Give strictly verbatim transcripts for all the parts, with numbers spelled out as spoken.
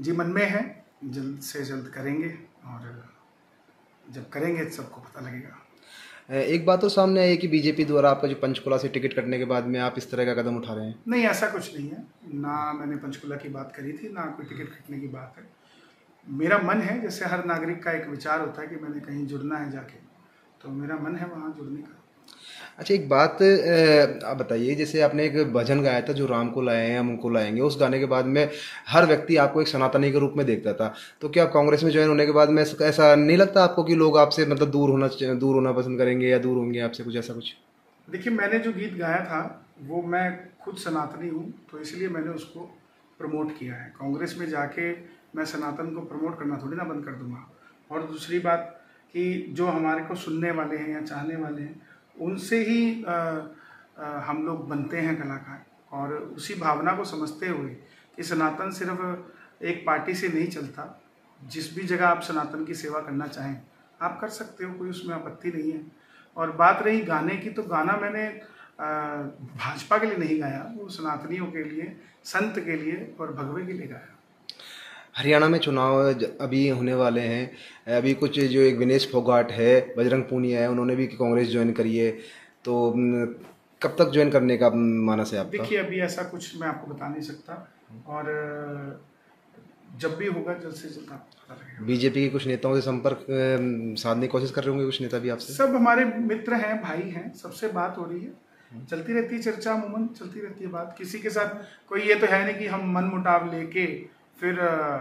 जी मन में है, जल्द से जल्द करेंगे और जब करेंगे सबको पता लगेगा। एक बात तो सामने आई कि बीजेपी द्वारा आपका जो पंचकूला से टिकट कटने के बाद में आप इस तरह का कदम उठा रहे हैं। नहीं, ऐसा कुछ नहीं है, ना मैंने पंचकूला की बात करी थी ना कोई टिकट कटने की बात है। मेरा मन है, जैसे हर नागरिक का एक विचार होता है कि मैंने कहीं जुड़ना है जाके, तो मेरा मन है वहाँ जुड़ने का। अच्छा, एक बात आप बताइए, जैसे आपने एक भजन गाया था जो राम को लाए हैं हम को लाएंगे, उस गाने के बाद में हर व्यक्ति आपको एक सनातनी के रूप में देखता था, तो क्या कांग्रेस में ज्वाइन होने के बाद में ऐसा नहीं लगता आपको कि लोग आपसे मतलब दूर होना दूर होना पसंद करेंगे या दूर होंगे आपसे, कुछ ऐसा कुछ? देखिए, मैंने जो गीत गाया था वो मैं खुद सनातनी हूँ, तो इसलिए मैंने उसको प्रमोट किया है। कांग्रेस में जाके मैं सनातन को प्रमोट करना थोड़ी ना बंद कर दूँगा। और दूसरी बात कि जो हमारे को सुनने वाले हैं या चाहने वाले हैं, उनसे ही आ, आ, हम लोग बनते हैं कलाकार, और उसी भावना को समझते हुए कि सनातन सिर्फ एक पार्टी से नहीं चलता। जिस भी जगह आप सनातन की सेवा करना चाहें आप कर सकते हो, कोई उसमें आपत्ति नहीं है। और बात रही गाने की, तो गाना मैंने आ, भाजपा के लिए नहीं गाया, वो सनातनियों के लिए, संत के लिए और भगवे के लिए गाया। हरियाणा में चुनाव अभी होने वाले हैं, अभी कुछ जो एक विनेश फोगाट है, बजरंग पूनिया है, उन्होंने भी कांग्रेस ज्वाइन करी है, तो कब तक ज्वाइन करने का मानस है आपका? देखिए, अभी ऐसा कुछ मैं आपको बता नहीं सकता, और जब भी होगा जल्द से जल्द आपको पता लगेगा। बीजेपी के कुछ नेताओं से संपर्क साधने की कोशिश कर रहे होंगे, कुछ नेता भी आपसे? सब हमारे मित्र हैं, भाई हैं, सबसे बात हो रही है, चलती रहती है चर्चा, अमूमन चलती रहती है बात। किसी के साथ कोई ये तो है नहीं कि हम मन मुटाव लेके फिर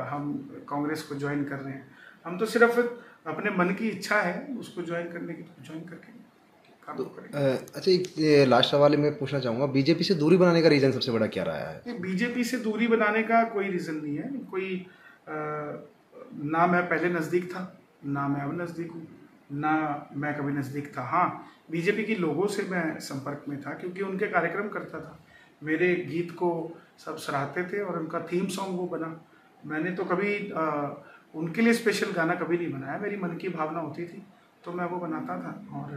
हम कांग्रेस को ज्वाइन कर रहे हैं। हम तो सिर्फ अपने मन की इच्छा है उसको ज्वाइन करने की, तो ज्वाइन करके काम तो करेंगे। अच्छा, एक लास्ट सवाल मैं पूछना चाहूँगा, बीजेपी से दूरी बनाने का रीज़न सबसे बड़ा क्या रहा है? बीजेपी से दूरी बनाने का कोई रीज़न नहीं है, कोई आ, ना मैं पहले नज़दीक था, ना मैं अब नज़दीक हूँ, ना मैं कभी नज़दीक था। हाँ, बीजेपी के लोगों से मैं संपर्क में था क्योंकि उनके कार्यक्रम करता था, मेरे गीत को सब सराहते थे और उनका थीम सॉन्ग वो बना। मैंने तो कभी आ, उनके लिए स्पेशल गाना कभी नहीं बनाया, मेरी मन की भावना होती थी तो मैं वो बनाता था और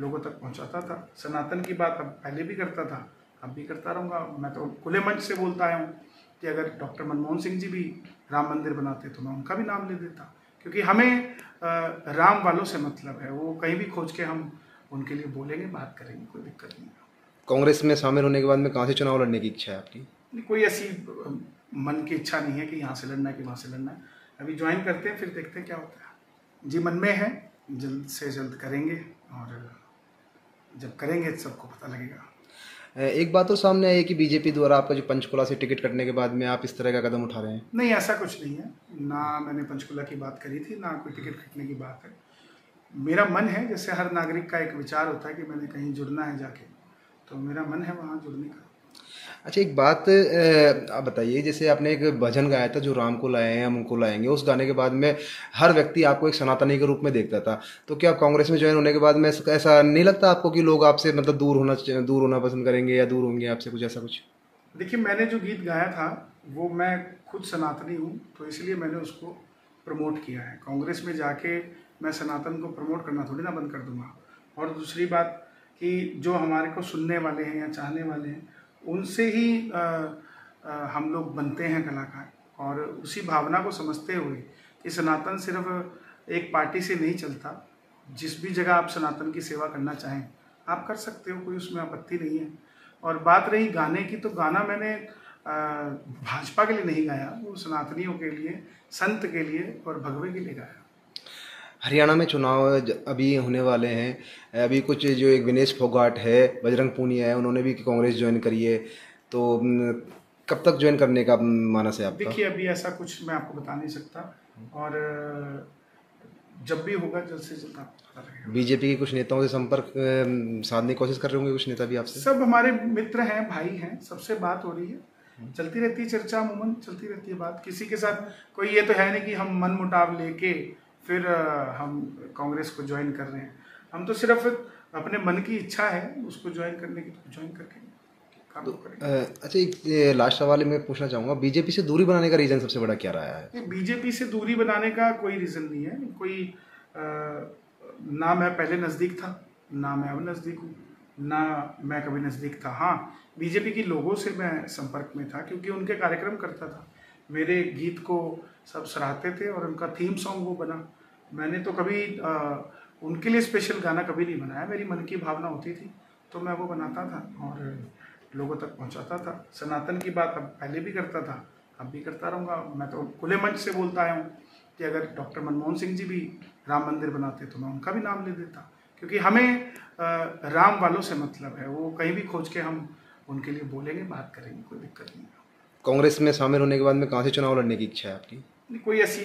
लोगों तक पहुंचाता था। सनातन की बात अब पहले भी करता था, अब भी करता रहूँगा। मैं तो खुले मंच से बोलता आया हूँ कि अगर डॉक्टर मनमोहन सिंह जी भी राम मंदिर बनाते तो मैं उनका भी नाम ले देता, क्योंकि हमें आ, राम वालों से मतलब है। वो कहीं भी खोज के हम उनके लिए बोलेंगे, बात करेंगे, कोई दिक्कत नहीं है। कांग्रेस में शामिल होने के बाद में कहाँ से चुनाव लड़ने की इच्छा है आपकी? कोई ऐसी मन की इच्छा नहीं है कि यहाँ से लड़ना है कि वहाँ से लड़ना है। अभी ज्वाइन करते हैं, फिर देखते हैं क्या होता है। जी मन में है, जल्द से जल्द करेंगे और जब करेंगे सबको पता लगेगा। एक बात तो सामने आई कि बीजेपी द्वारा आपका जो पंचकूला से टिकट कटने के बाद में आप इस तरह का कदम उठा रहे हैं। नहीं, ऐसा कुछ नहीं है, ना मैंने पंचकूला की बात करी थी ना कोई टिकट कटने की बात है। मेरा मन है, जैसे हर नागरिक का एक विचार होता है कि मैंने कहीं जुड़ना है जाके, तो मेरा मन है वहाँ जुड़ने का। अच्छा, एक बात आप बताइए, जैसे आपने एक भजन गाया था जो राम को लाए हैं हम को लाएंगे, उस गाने के बाद में हर व्यक्ति आपको एक सनातनी के रूप में देखता था, तो क्या कांग्रेस में ज्वाइन होने के बाद में ऐसा नहीं लगता आपको कि लोग आपसे मतलब दूर होना दूर होना पसंद करेंगे या दूर होंगे आपसे, कुछ ऐसा कुछ? देखिए, मैंने जो गीत गाया था वो मैं खुद सनातनी हूँ, तो इसलिए मैंने उसको प्रमोट किया है। कांग्रेस में जाके मैं सनातन को प्रमोट करना थोड़ी ना बंद कर दूँगा। और दूसरी बात कि जो हमारे को सुनने वाले हैं या चाहने वाले हैं, उनसे ही आ, आ, हम लोग बनते हैं कलाकार, और उसी भावना को समझते हुए कि सनातन सिर्फ एक पार्टी से नहीं चलता। जिस भी जगह आप सनातन की सेवा करना चाहें आप कर सकते हो, कोई उसमें आपत्ति नहीं है। और बात रही गाने की, तो गाना मैंने आ, भाजपा के लिए नहीं गाया, वो सनातनियों के लिए, संत के लिए और भगवे के लिए गाया। हरियाणा में चुनाव अभी होने वाले हैं, अभी कुछ जो एक विनेश फोगाट है, बजरंग पूनिया है, उन्होंने भी कांग्रेस ज्वाइन करी है, तो कब तक ज्वाइन करने का मानस है आपका? देखिए, अभी ऐसा कुछ मैं आपको बता नहीं सकता, और जब भी होगा जल्द से जल्द आपको पता लगेगा। बीजेपी के कुछ नेताओं से संपर्क साधने की कोशिश कर रहे होंगे, कुछ नेता भी आपसे? सब हमारे मित्र हैं, भाई हैं, सबसे बात हो रही है, चलती रहती है चर्चा, अमूमन चलती रहती है बात। किसी के साथ कोई ये तो है नहीं कि हम मन मुटाव लेके फिर हम कांग्रेस को ज्वाइन कर रहे हैं। हम तो सिर्फ अपने मन की इच्छा है उसको ज्वाइन करने की, तो ज्वाइन करके काम तो करेंगे। अच्छा, एक लास्ट सवाल मैं पूछना चाहूँगा, बीजेपी से दूरी बनाने का रीज़न सबसे बड़ा क्या रहा है? बीजेपी से दूरी बनाने का कोई रीज़न नहीं है, कोई आ, ना मैं पहले नज़दीक था, ना मैं अब नज़दीक हूँ, ना मैं कभी नज़दीक था। हाँ, बीजेपी के लोगों से मैं संपर्क में था क्योंकि उनके कार्यक्रम करता था, मेरे गीत को सब सराहते थे और उनका थीम सॉन्ग वो बना। मैंने तो कभी आ, उनके लिए स्पेशल गाना कभी नहीं बनाया, मेरी मन की भावना होती थी तो मैं वो बनाता था और लोगों तक पहुंचाता था। सनातन की बात अब पहले भी करता था, अब भी करता रहूँगा। मैं तो खुले मंच से बोलता आया हूँ कि अगर डॉक्टर मनमोहन सिंह जी भी राम मंदिर बनाते तो मैं उनका भी नाम ले देता, क्योंकि हमें राम वालों से मतलब है। वो कहीं भी खोज के हम उनके लिए बोलेंगे, बात करेंगे, कोई दिक्कत नहीं। कांग्रेस में शामिल होने के बाद में कहाँ से चुनाव लड़ने की इच्छा है आपकी? नहीं, कोई ऐसी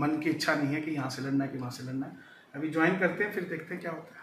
मन की इच्छा नहीं है कि यहाँ से लड़ना है कि वहाँ से लड़ना है। अभी ज्वाइन करते हैं, फिर देखते हैं क्या होता है।